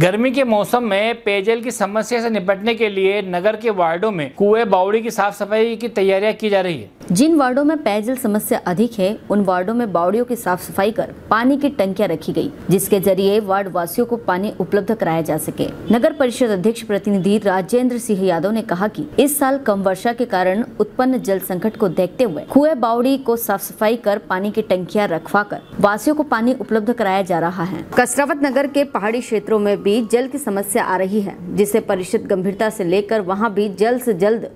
गर्मी के मौसम में पेयजल की समस्या से निपटने के लिए नगर के वार्डों में कुएं बावड़ी की साफ सफाई की तैयारियां की जा रही है। जिन वार्डों में पेयजल समस्या अधिक है उन वार्डों में बावड़ियों की साफ सफाई कर पानी की टंकियां रखी गई, जिसके जरिए वार्ड वासियों को पानी उपलब्ध कराया जा सके। नगर परिषद अध्यक्ष प्रतिनिधि राजेंद्र सिंह यादव ने कहा कि इस साल कम वर्षा के कारण उत्पन्न जल संकट को देखते हुए कुएं बावड़ी को साफ सफाई कर पानी की टंकियां रखवा कर वासियों को पानी उपलब्ध कराया जा रहा है। कसरावद नगर के पहाड़ी क्षेत्रों में भी जल की समस्या आ रही है, जिसे परिषद गंभीरता से लेकर वहां भी जल्द से जल्द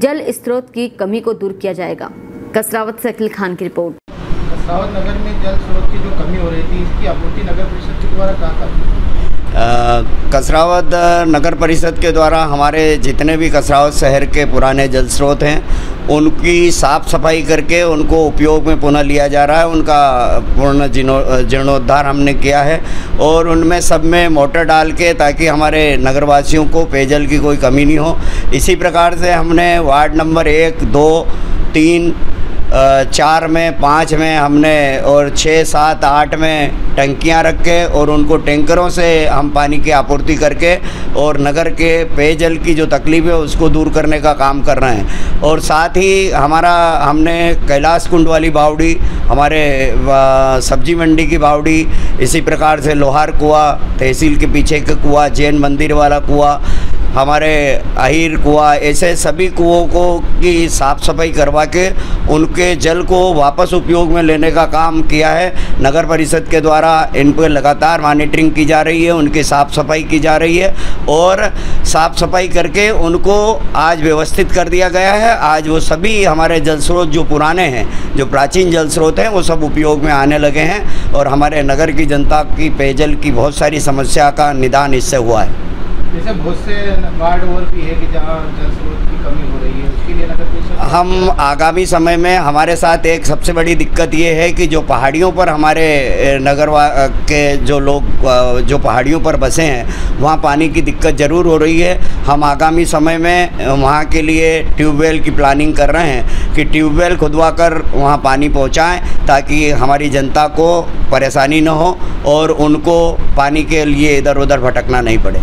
जल स्रोत की कमी को दूर किया जाएगा। कसरावद से अकिल खान की रिपोर्ट। कसरावद नगर में जल स्रोत की जो कमी हो रही थी इसकी आपूर्ति नगर परिषद के द्वारा कहाँ करती? कसरावद नगर परिषद के द्वारा हमारे जितने भी कसरावद शहर के पुराने जल स्रोत हैं उनकी साफ़ सफाई करके उनको उपयोग में पुनः लिया जा रहा है। उनका पूर्ण जीर्णोद्धार हमने किया है और उनमें सब में मोटर डाल के ताकि हमारे नगरवासियों को पेयजल की कोई कमी नहीं हो। इसी प्रकार से हमने वार्ड नंबर 1, 2, 3, 4 में, 5 में हमने और 6, 7, 8 में टंकियां रख के और उनको टैंकरों से हम पानी की आपूर्ति करके और नगर के पेयजल की जो तकलीफ है उसको दूर करने का काम कर रहे हैं। और साथ ही हमने कैलाश कुंड वाली बावड़ी, हमारे सब्जी मंडी की बावड़ी, इसी प्रकार से लोहार कुआं, तहसील के पीछे का कुआं, जैन मंदिर वाला कुआं, हमारे अहिर कुआं, ऐसे सभी कुओं को की साफ़ सफाई करवा के उनके जल को वापस उपयोग में लेने का काम किया है। नगर परिषद के द्वारा इन पर लगातार मॉनिटरिंग की जा रही है, उनकी साफ़ सफाई की जा रही है और साफ़ सफाई करके उनको आज व्यवस्थित कर दिया गया है। आज वो सभी हमारे जल स्रोत जो पुराने हैं, जो प्राचीन जल स्रोत हैं, वो सब उपयोग में आने लगे हैं और हमारे नगर की जनता की पेयजल की बहुत सारी समस्या का निदान इससे हुआ है। जैसे बहुत से वार्ड और भी है कि जहाँ जल स्रोत की कमी हो रही है, उसके लिए नगर परिषद हम आगामी समय में हमारे साथ एक सबसे बड़ी दिक्कत ये है कि जो पहाड़ियों पर हमारे के जो लोग जो पहाड़ियों पर बसे हैं वहाँ पानी की दिक्कत ज़रूर हो रही है। हम आगामी समय में वहाँ के लिए ट्यूबवेल की प्लानिंग कर रहे हैं कि ट्यूबवेल खुदवा कर वहाँ पानी पहुँचाएँ ताकि हमारी जनता को परेशानी न हो और उनको पानी के लिए इधर उधर भटकना नहीं पड़े।